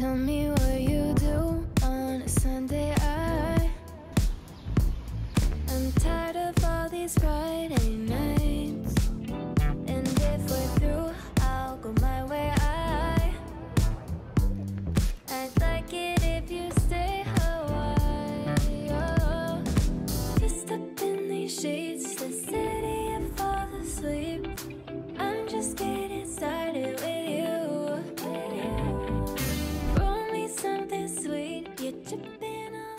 Tell me what you do on a Sunday. I'm tired of all these Friday nights, and if we're through, I'll go my way. I'd like it if you stay Hawaii. Oh, just up in these sheets, the city I fall asleep. I'm just getting started with you. Something sweet, you're tripping all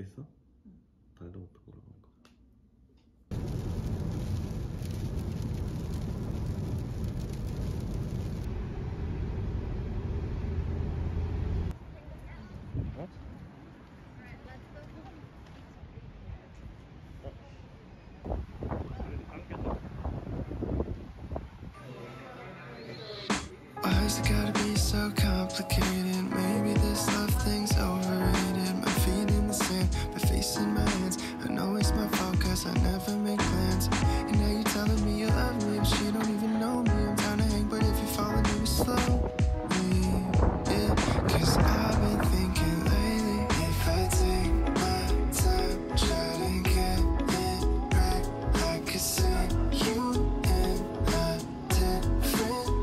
over. 듣고 있어? 달려오고 돌아오는 거. What? It's gotta be so complicated. Maybe this love thing's overrated. My feet in the sand, my face in my hands. I know it's my fault cause I never make plans. And now you're telling me you love me, but you don't even know me. I'm down to hang, but if you're falling, do it slowly, yeah. Cause I've been thinking lately, if I take my time, try to get it right, I could see you in a different way.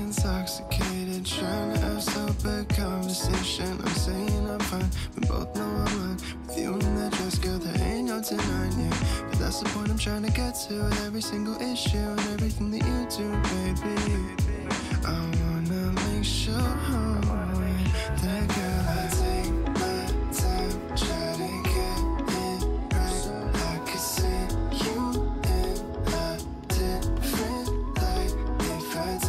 Intoxicated, trying to have sober conversation. I'm saying I'm fine, we both know I'm lying. With you in that dress, girl, there ain't no denying you. But that's the point I'm trying to get to. With every single issue and everything that you do, baby, I wanna make sure that girl, I take my time, try to get it right. I could see you in a different light if I take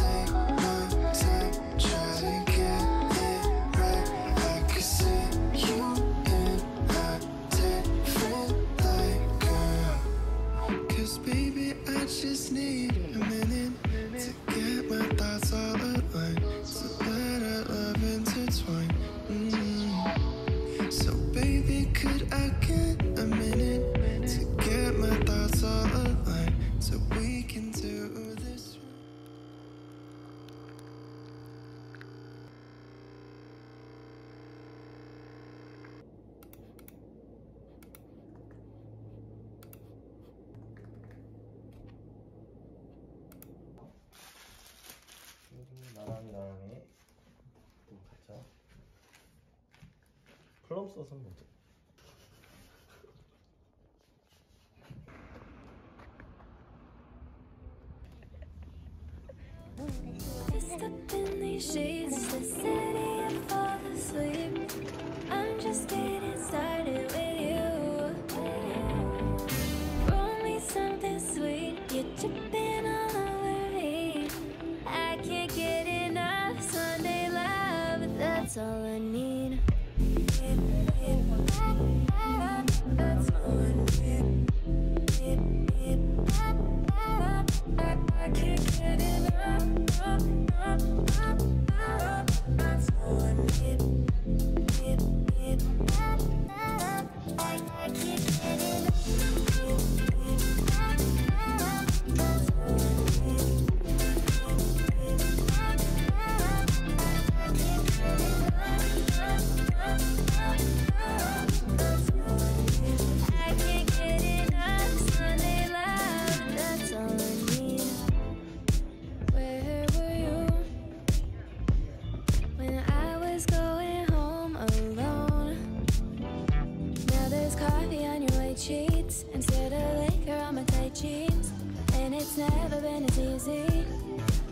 my time. Just need a minute to get my thoughts all aligned, to let our love intertwine. So baby, could I get a minute to get my thoughts all aligned, so we can do this? 나랑이 또 가자. 플럼 소스 한번 먹자. That's all I need. That's all I need. I can't get enough. That's all I need. I can't get enough. That's all I need. I can't get enough Sunday love. That's all I need. Where were you when I was going home alone? Now there's coffee on your white sheets instead of liquor on my tight jeans, and it's never been as easy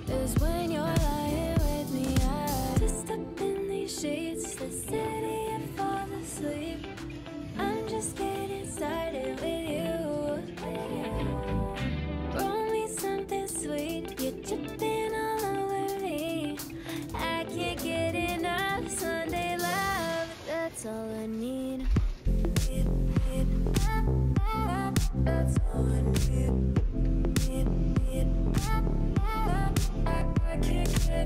as when you're lying with me. I just up in these sheets, the city I fall asleep. I'm just getting started with you. Roll me something sweet, you're tripping all over me. I can't get enough Sunday love. That's all I need. That's all I need. I can't get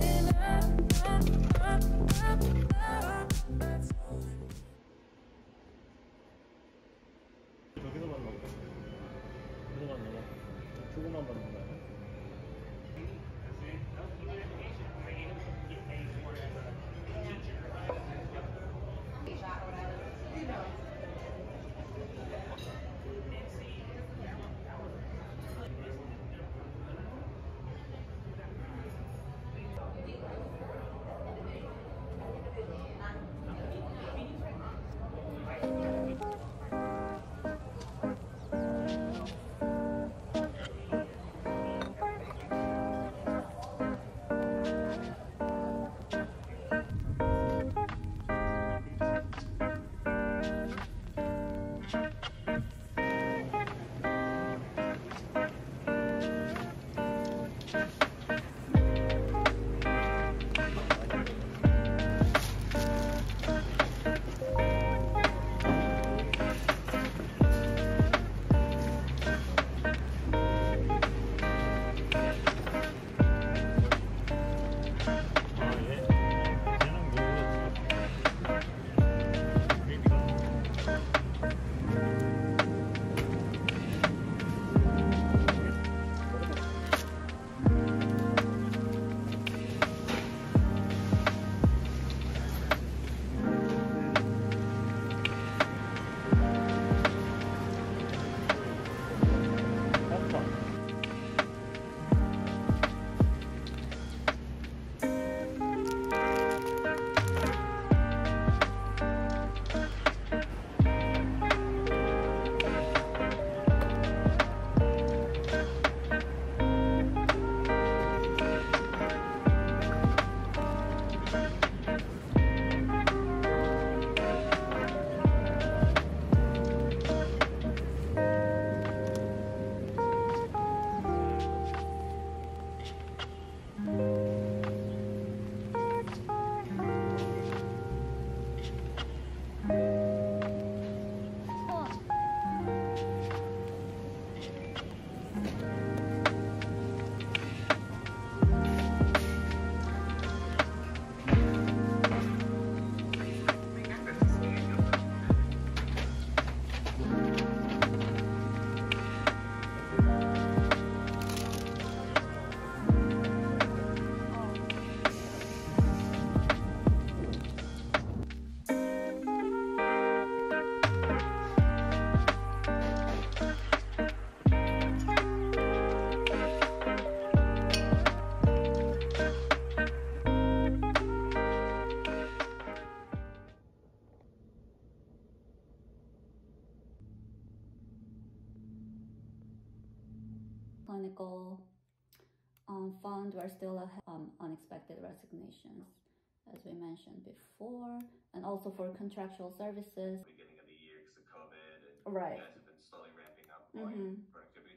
Poland, we're still ahead on unexpected resignations, as we mentioned before, and also for contractual services. Beginning of the year because of COVID, and right, you guys have been slowly ramping up productivity.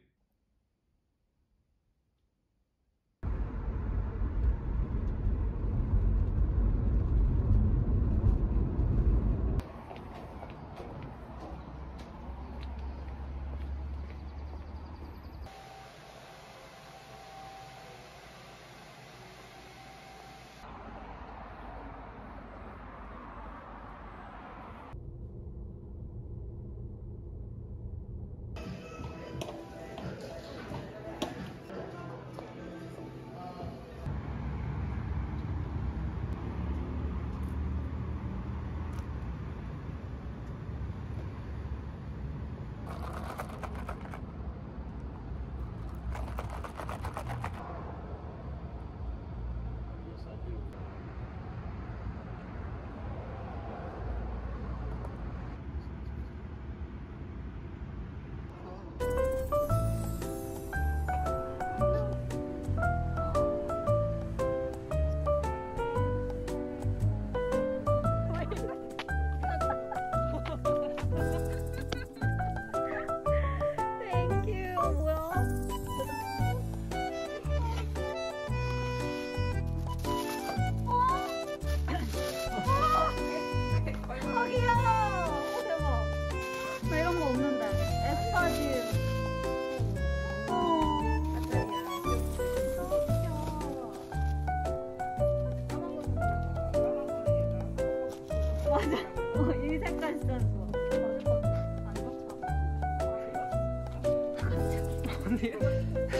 Yeah.